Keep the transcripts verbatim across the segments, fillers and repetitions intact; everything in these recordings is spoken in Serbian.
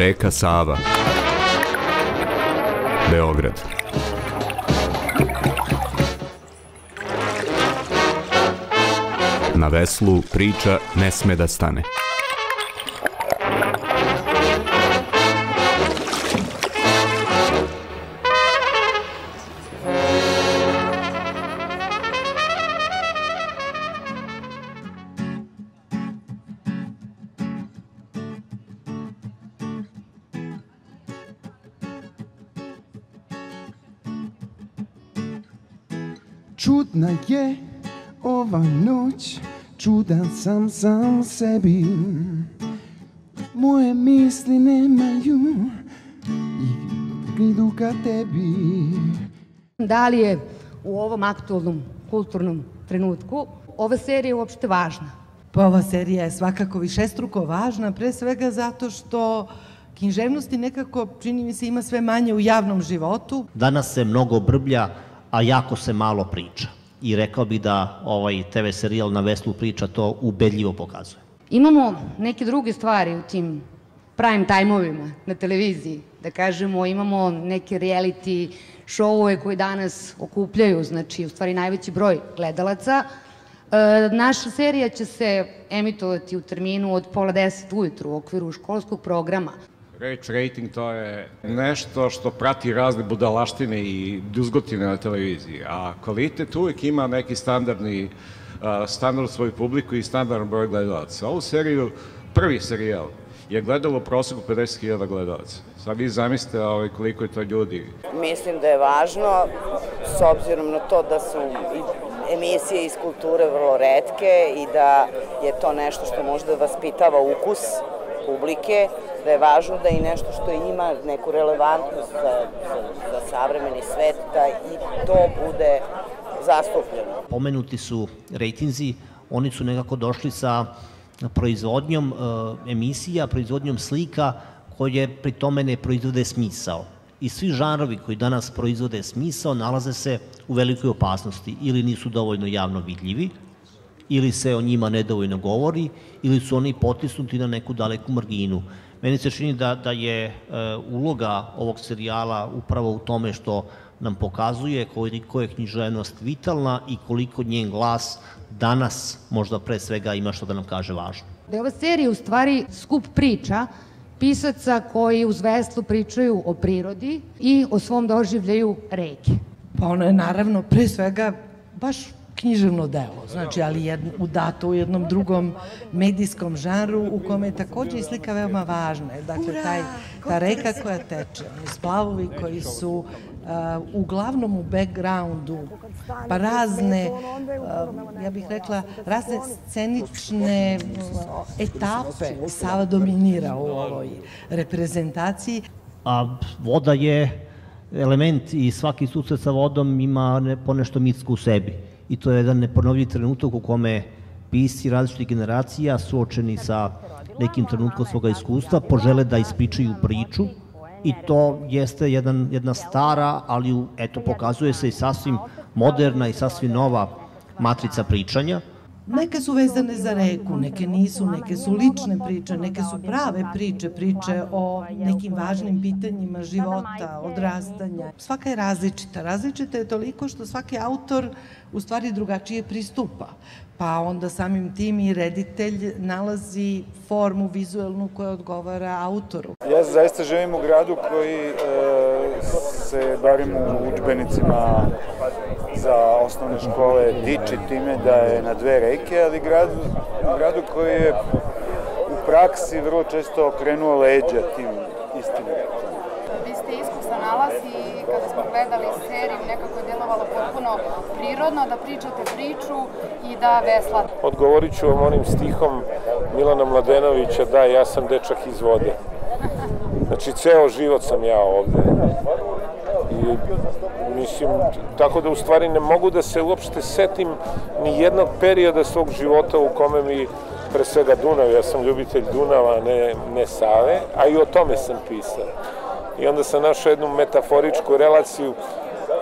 Reka Sava, Beograd. Na veslu priča ne sme da stane. Čudna je ova noć, čudan sam sam sebi. Moje misli nemaju i idu ka tebi. Da li je u ovom aktualnom kulturnom trenutku ova serija uopšte važna? Pa ova serija je svakako višestruko važna, pre svega zato što književnosti nekako, čini mi se, ima sve manje u javnom životu. Danas se mnogo brblja, a jako se malo priča. I rekao bih da ovaj te ve serijal Na veslu priča to ubedljivo pokazuje. Imamo neke druge stvari u tim prime time-ovima na televiziji. Da kažemo, imamo neke reality show-ove koji danas okupljaju, znači, u stvari najveći broj gledalaca. Naša serija će se emitovati u terminu od pola deset ujutru u okviru školskog programa. Reč rating to je nešto što prati razne budalaštine i duzgotine na televiziji, a kvalitet uvijek ima neki standardni standard svoju publiku i standardni broj gledalaca. Ovu seriju, prvi serijal, je gledalo u proseku pedeset hiljada gledalaca. Sad vi zamislite koliko je to ljudi. Mislim da je važno, s obzirom na to da su emisije iz kulture vrlo retke i da je to nešto što možda vaspitava ukus publike, da je važno da i nešto što ima neku relevantnost za savremeni svet, da i to bude zastupljeno. Pomenuti su rejtinzi, oni su nekako došli sa proizvodnjom emisija, proizvodnjom slika koje pri tome ne proizvode smisao. I svi žanrovi koji danas proizvode smisao nalaze se u velikoj opasnosti, ili nisu dovoljno javno vidljivi, ili se o njima nedovoljno govori, ili su oni potisnuti na neku daleku marginu. Meni se čini da je uloga ovog serijala upravo u tome što nam pokazuje koliko je književnost vitalna i koliko njen glas danas možda pre svega ima što da nam kaže važno. Da je ova serija u stvari skup priča pisaca koji uz veslu pričaju o prirodi i o svom doživljaju reke. Pa ono je naravno pre svega baš književno delo, znači, ali udato u jednom drugom medijskom žanru u kome je takođe i slika veoma važna. Dakle, ta reka koja teče, splavovi koji su uglavnom u backgroundu, pa razne, ja bih rekla, razne scenične etape. Sava dominira u ovoj reprezentaciji. A voda je element i svaki susret sa vodom ima ponešto mitsko u sebi. I to je jedan neponovljiv trenutak u kome pisci različitih generacija suočeni sa nekim trenutkom svoga iskustva požele da ispričaju priču i to jeste jedna stara, ali eto pokazuje se i sasvim moderna i sasvim nova matrica pričanja. Neke su vezane za reku, neke nisu, neke su lične priče, neke su prave priče, priče o nekim važnim pitanjima života, odrastanja. Svaka je različita. Različita je toliko što svaki autor u stvari drugačije pristupa. Pa onda samim tim i reditelj nalazi formu vizuelnu koja odgovara autoru. Ja zaista živim u gradu koji se barem u udžbenicima za osnovne škole diči time da je na dve reke, ali gradu koji je u praksi vrlo često okrenuo leđa tim istim rekama. Vi ste iskusan nalaz i kada smo gledali seriju nekako je delovalo potpuno prirodno da pričate priču i da veslate. Odgovorit ću vam onim stihom Milana Mladenovića, da, ja sam dečak iz vode. Znači, ceo život sam ja ovde. I mislim, tako da u stvari ne mogu da se uopšte setim ni jednog perioda svog života u kome mi, pre svega Dunav, ja sam ljubitelj Dunava, ne Save, a i o tome sam pisao. I onda sam našao jednu metaforičku relaciju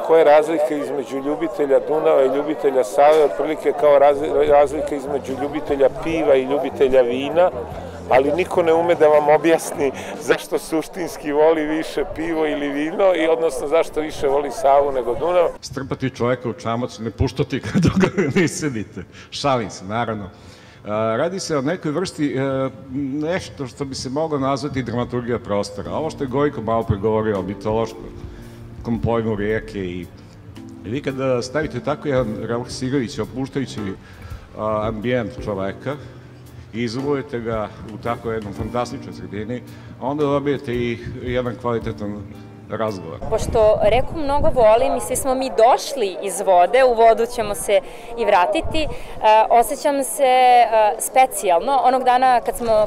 koja je razlika između ljubitelja Dunava i ljubitelja Save, otprilike kao razlika između ljubitelja piva i ljubitelja vina, ali niko ne ume da vam objasni zašto suštinski voli više pivo ili vino, i odnosno zašto više voli Savu nego Dunav. Strpati čoveka u čamac, ne puštati ga dok ga ne sedite. Šalim se, naravno. Radi se o nekoj vrsti, nešto što bi se moglo nazvati dramaturgija prostora. Ovo što je Gojko malo pregovorio o mitološkom pojmu rijeke, i vi kada stavite tako jedan relaksirajući, opuštajući ambijent čoveka i izolujete ga u tako jednom fantastičnoj sredini, onda dobijete i jedan kvalitetan razgovor. Pošto reku mnogo volim i svi smo mi došli iz vode, u vodu ćemo se i vratiti, osjećam se specijalno. Onog dana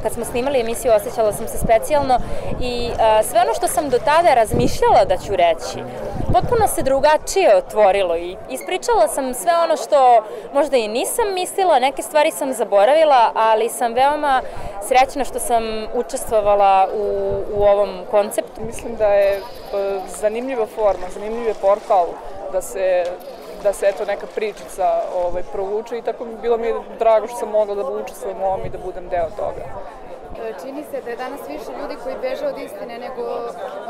kad smo snimali emisiju osjećala sam se specijalno, i sve ono što sam do tada razmišljala da ću reći, potpuno se drugačije otvorilo, i ispričala sam sve ono što možda i nisam mislila, neke stvari sam zaboravila, ali sam veoma srećna što sam učestvovala u ovom konceptu. Mislim da je zanimljiva forma, zanimljiv je portal da se, da se eto neka pričica ovaj, provuče, i tako bilo mi je drago što sam mogla da učestvujem u ovom i da budem deo toga. Čini se da je danas više ljudi koji beže od istine nego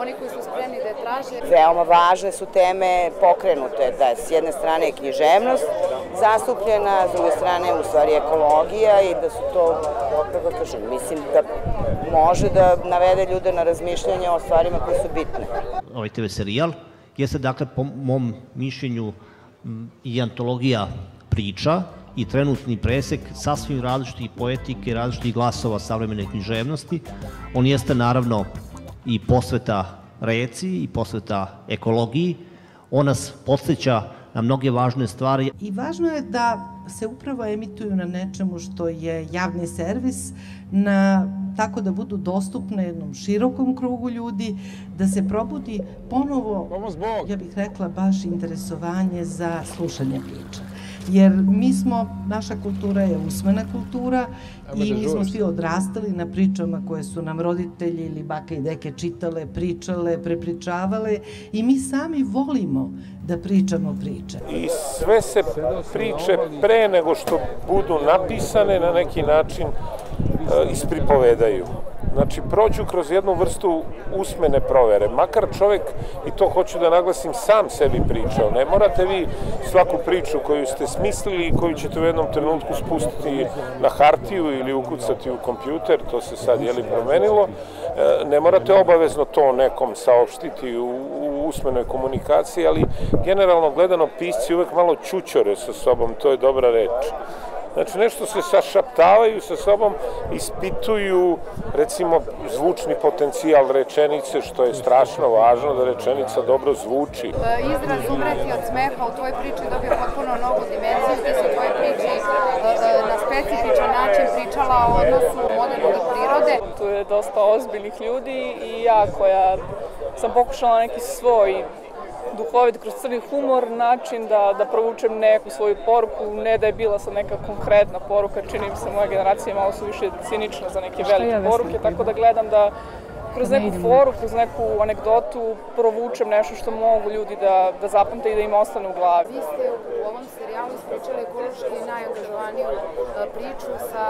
oni koji su spremni da je traže. Veoma važne su teme pokrenute, da je s jedne strane je književnost zastupljena, s druge strane je u stvari ekologija, i da su to, kako kažem, mislim da može da navede ljude na razmišljanje o stvarima koje su bitne. Ovaj te ve serijal jeste, dakle, po mom mišljenju i antologija priča, i trenutni presek sasvim različitih poetike, različitih glasova savremene književnosti. On jeste naravno i posveta reci i posveta ekologiji. On nas podsjeća na mnoge važne stvari. I važno je da se upravo emituju na nečemu što je javni servis, na tako da budu dostupne jednom širokom krugu ljudi, da se probudi ponovo, ja bih rekla, baš interesovanje za slušanje priča. Jer mi smo, naša kultura je usmena kultura, i mi smo svi odrastali na pričama koje su nam roditelji ili baka i deke čitale, pričale, prepričavale, i mi sami volimo da pričamo priče. I sve se priče pre nego što budu napisane na neki način ispripovedaju. Znači, prođu kroz jednu vrstu usmene provere. Makar čovek, i to hoću da naglasim, sam sebi pričao. Ne morate vi svaku priču koju ste smislili i koju ćete u jednom trenutku spustiti na hartiju ili ukucati u kompjuter, to se sad je li promenilo, ne morate obavezno to nekom saopštiti u usmenoj komunikaciji, ali generalno gledano pisci uvek malo čučore sa sobom, to je dobra reč. Znači, nešto se sašaptavaju sa sobom, ispituju, recimo, zvučni potencijal rečenice, što je strašno važno da rečenica dobro zvuči. Izraz umreti od smeha u tvojoj priči dobio potpuno novu dimenziju, gde se u tvojoj priči na specifičan način pričala o odnosu modernog i prirode. Tu je dosta ozbiljnih ljudi, i ja koja sam pokušala neki svoj duhovit, kroz crni humor, način da provučem neku svoju poruku, ne da je bila sad neka konkretna poruka, čini mi se moja generacija malo su više cinična za neke velike poruke, tako da gledam da kroz neku foru, kroz neku anegdotu provučem nešto što mogu ljudi da zapamte i da im ostane u glavi. Vi ste u ovom serijalu ispričali ekološki najangažovaniju priču sa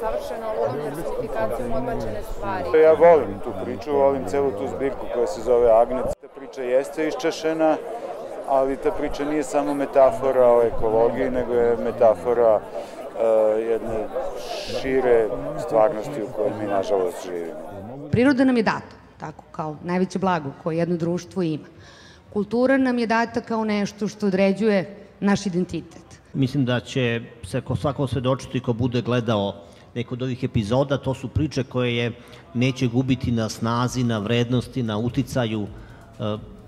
savršenom personifikacijom odbačene stvari. Ja volim tu priču, volim celu tu zbirku koja se zove Agnec. Priča jeste iščašena, ali ta priča nije samo metafora o ekologiji, nego je metafora jedne šire stvarnosti u kojoj mi, nažalost, živimo. Priroda nam je data, tako, kao najveće blago koje jedno društvo ima. Kultura nam je data kao nešto što određuje naš identitet. Mislim da će se svako svedočiti ko bude gledao neko od ovih epizoda. To su priče koje neće gubiti na snazi, na vrednosti, na uticaju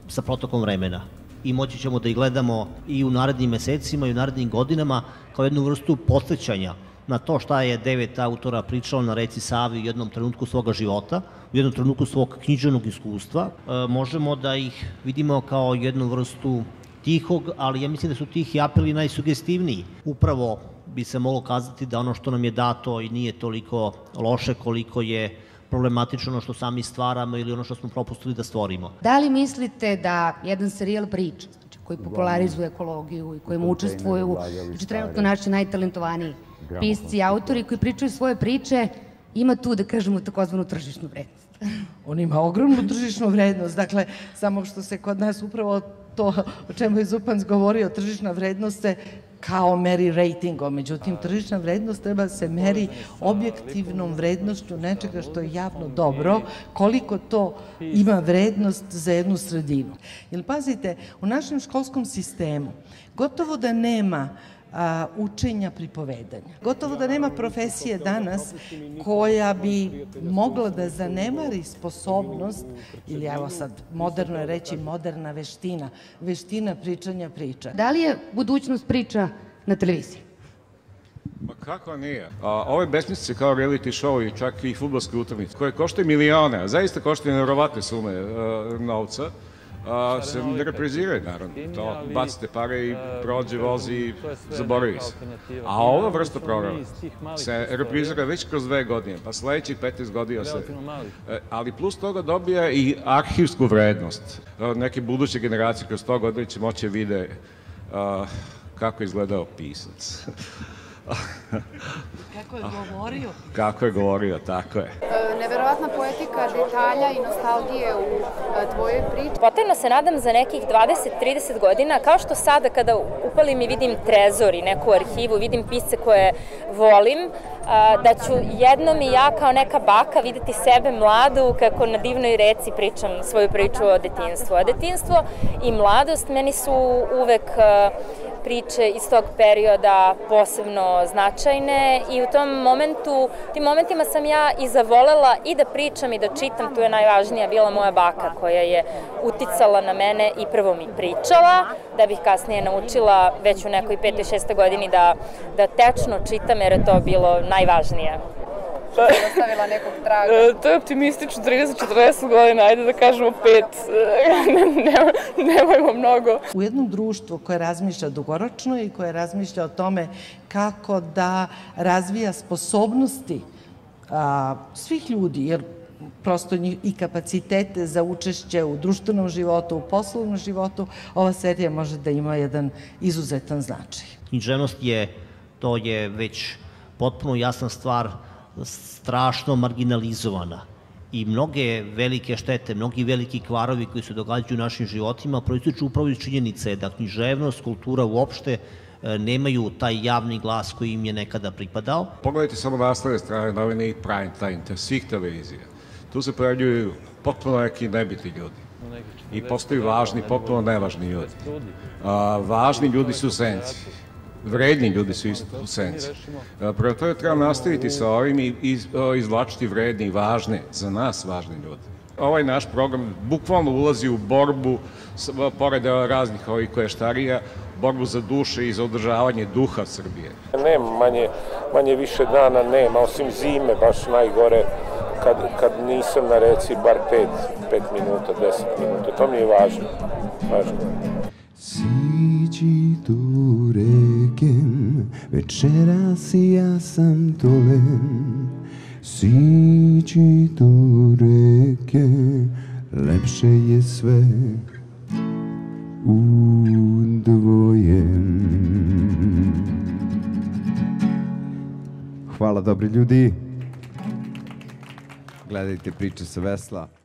sa protokom vremena, i moći ćemo da ih gledamo i u narednim mesecima i u narednim godinama kao jednu vrstu podsećanja na to šta je devet autora pričalo na reci Savi u jednom trenutku svoga života, u jednom trenutku svog književnog iskustva. Možemo da ih vidimo kao jednu vrstu tihog, ali ja mislim da su tihi apeli najsugestivniji. Upravo bi se moglo kazati da ono što nam je dato i nije toliko loše koliko je problematično ono što sami stvaramo ili ono što smo propustili da stvorimo. Da li mislite da jedan serijal priča, znači, koji popularizuje ekologiju i kojim učestvuju, znači trenutno naši najtalentovaniji pisci i autori koji pričaju svoje priče, ima tu, da kažemo, takozvanu tržišnu vrednost. On ima ogromnu tržišnu vrednost, dakle, samo što se kod nas upravo to o čemu je Zupanc govorio, tržišna vrednost se kao meri rejtingom, međutim, tržišna vrednost treba se meri objektivnom vrednošću nečega što je javno dobro, koliko to ima vrednost za jednu sredinu. Jer, pazite, u našem školskom sistemu gotovo da nema učenja pripovedanja. Gotovo da nema profesije danas koja bi mogla da zanemari sposobnost, ili evo sad moderno je reći moderna veština, veština pričanja priča. Da li je budućnost priča na televiziji? Pa kako nije? Ove besmislice kao reality show i čak i fudbalske utakmice koje koštaju milione, zaista koštaju neverovatne sume novca, se ne repriziraju, naravno. To bacite pare i prođe, vozi i zaboravi se. A ova vrsta programa se reprizira već kroz dve godine, pa sledećih petnaest godina se. Ali plus toga dobija i arhivsku vrednost. Neke buduće generacije kroz sto godina će moći vide kako je izgledao pisac. Kako je govorio? Kako je govorio, tako je. Neverovatna poetika detalja i nostalgije u tvojoj priči. Potajno se nadam za nekih dvadeset trideset godina, kao što sada kada upalim i vidim trezor i neku arhivu, vidim pisce koje volim, da ću jednom i ja kao neka baka videti sebe mladu kako na divnoj reci pričam svoju priču o detinjstvu. A detinjstvo i mladost meni su uvek priče iz tog perioda posebno značajne i u tom momentu, tim momentima sam ja i zavolela i da pričam i da čitam, tu je najvažnija bila moja baka koja je uticala na mene i prvo mi pričala, da bih kasnije naučila već u nekoj petoj, šestoj godini da, da tečno čitam jer je to bilo najvažnije. Što je ostavila nekog traga? To je optimistično, trideset do četrdeset godina, ajde da kažemo pet, nemojmo mnogo. U jednom društvu koje razmišlja dugoročno i koje razmišlja o tome kako da razvija sposobnosti svih ljudi, jer prosto i kapacitete za učešće u društvenom životu, u poslovnom životu, ova serija može da ima jedan izuzetan značaj. Književnost je, to je već potpuno jasna stvar, strašno marginalizovana i mnoge velike štete, mnogi veliki kvarovi koji se događaju u našim životima proističu upravo iz činjenice da književnost, kultura uopšte nemaju taj javni glas koji im je nekada pripadao. Pogledajte samo naslovne strane novine i prime time te svih televizija. Tu se pojavljuju potpuno neki nebitni ljudi i postaju važni, potpuno nevažni ljudi. Važni ljudi su u senci. Vredni ljudi su isto u senci. Prvo to je treba nastaviti sa ovim i izvlačiti vredni i važne, za nas važne ljudi. Ovaj naš program bukvalno ulazi u borbu, pored raznih ovih koještarija, borbu za duše i za održavanje duha Srbije. Nema manje više dana, nema, osim zime, baš najgore, kad nisam na reci bar pet minuta, deset minuta. To mi je važno. Siđi do reke, večeras i ja sam dolen. Siđi do reke, lepše je sve udvojen. Hvala, dobri ljudi. Gledajte Priče sa vesla.